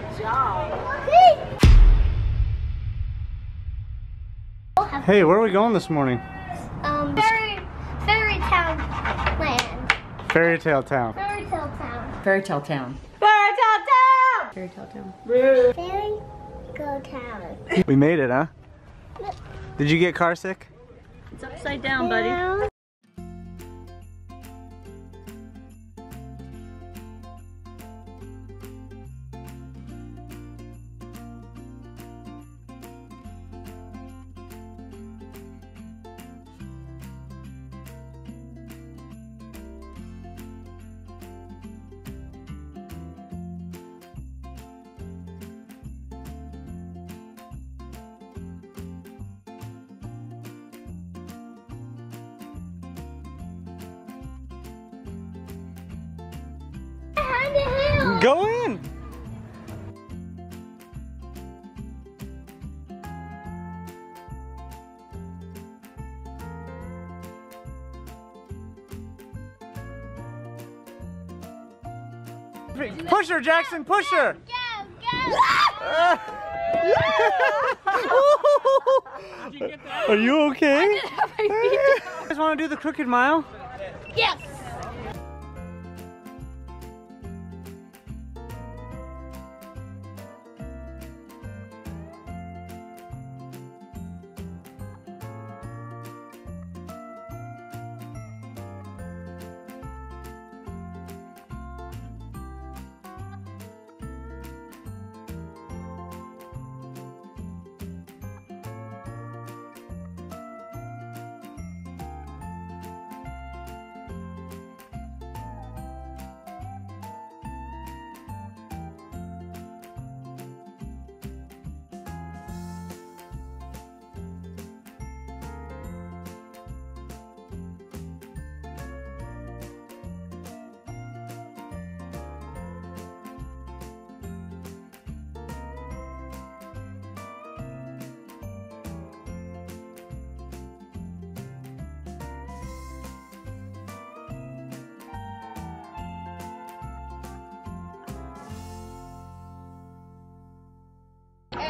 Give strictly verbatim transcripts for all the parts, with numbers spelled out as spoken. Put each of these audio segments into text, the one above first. Good job. Hey, where are we going this morning? Um, Fairy, Fairy Town Land. Fairy Tale Town. Fairy Tale Town. Fairy Tale Town. Fairy Tale Town! Fairy Tale Town. Fairy Go Town. We made it, huh? Did you get car sick? It's upside down, buddy. Yeah. Go in! Push her, Jackson, push her! Go, go, go. Uh, Did you get that? Are you okay? You guys want to do the Crooked Mile? Yes!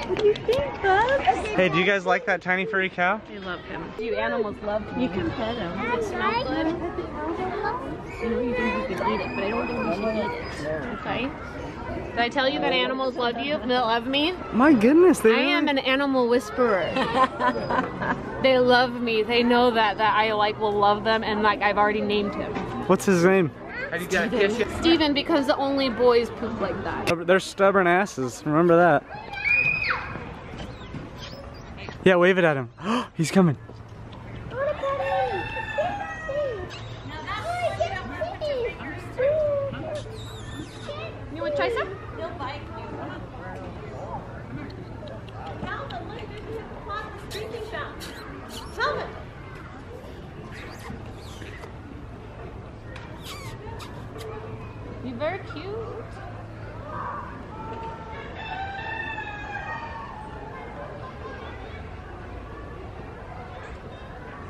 What do you think, bub? Hey, do you guys like that tiny furry cow? We love him. You animals love him. You can pet him. It smells good. I know you think you can eat it, but I don't think you should eat it. Okay? Did I tell you that animals love you? They love me? My goodness, they I am an animal whisperer. They love me. They know that that I like will love them, and like I've already named him. What's his name? Steven. Steven, because the only boys poop like that. They're stubborn asses. Remember that. Yeah, wave it at him. He's coming. You want to try some? He'll bite you. Calvin, look, there's a clock that's drinking fountain. Calvin! You're very cute.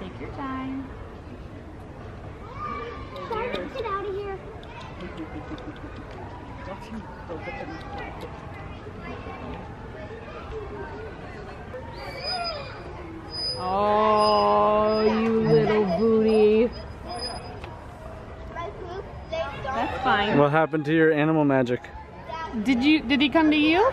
Take your time. Charlotte, get out of here. Oh, you little booty. That's fine. What happened to your animal magic? Did you? Did he come to you?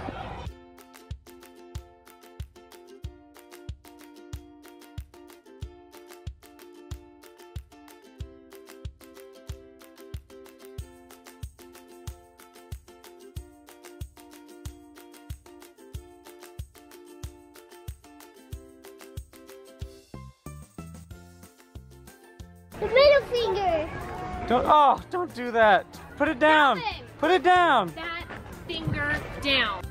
The middle finger! Don't, oh, don't do that! Put it down! Nothing. Put it down! That finger down!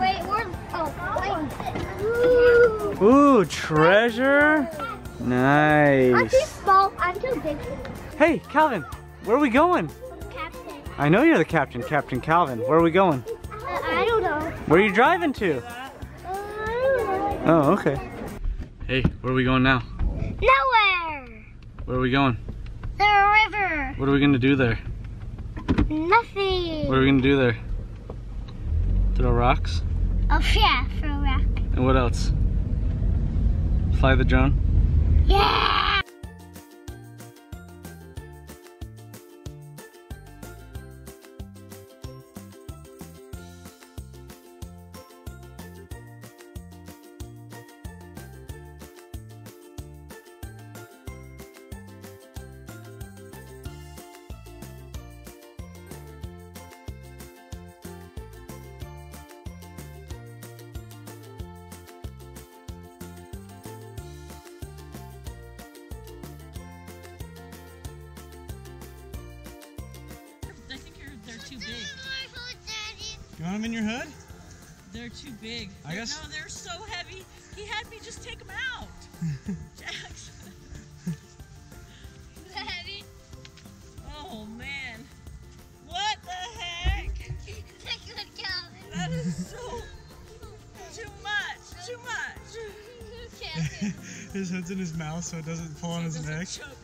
Wait, we're, oh, wait. Ooh, treasure. Nice. I'm too small. I'm too big. Hey, Calvin, where are we going? Captain. I know you're the captain, Captain Calvin. Where are we going? Uh, I don't know. Where are you driving to? Uh, I don't know. Oh, okay. Hey, where are we going now? Nowhere. Where are we going? The river. What are we gonna do there? Nothing. What are we gonna do there? Throw rocks? Oh yeah, throw a rock. And what else? Fly the drone? Yeah! Too big. You want them in your hood? They're too big. I they're, guess. No, they're so heavy. He had me just take them out. Jackson. Is that heavy? Oh man. What the heck? That is so too much. Too much. His hood's in his mouth so it doesn't fall so on his neck. Choke.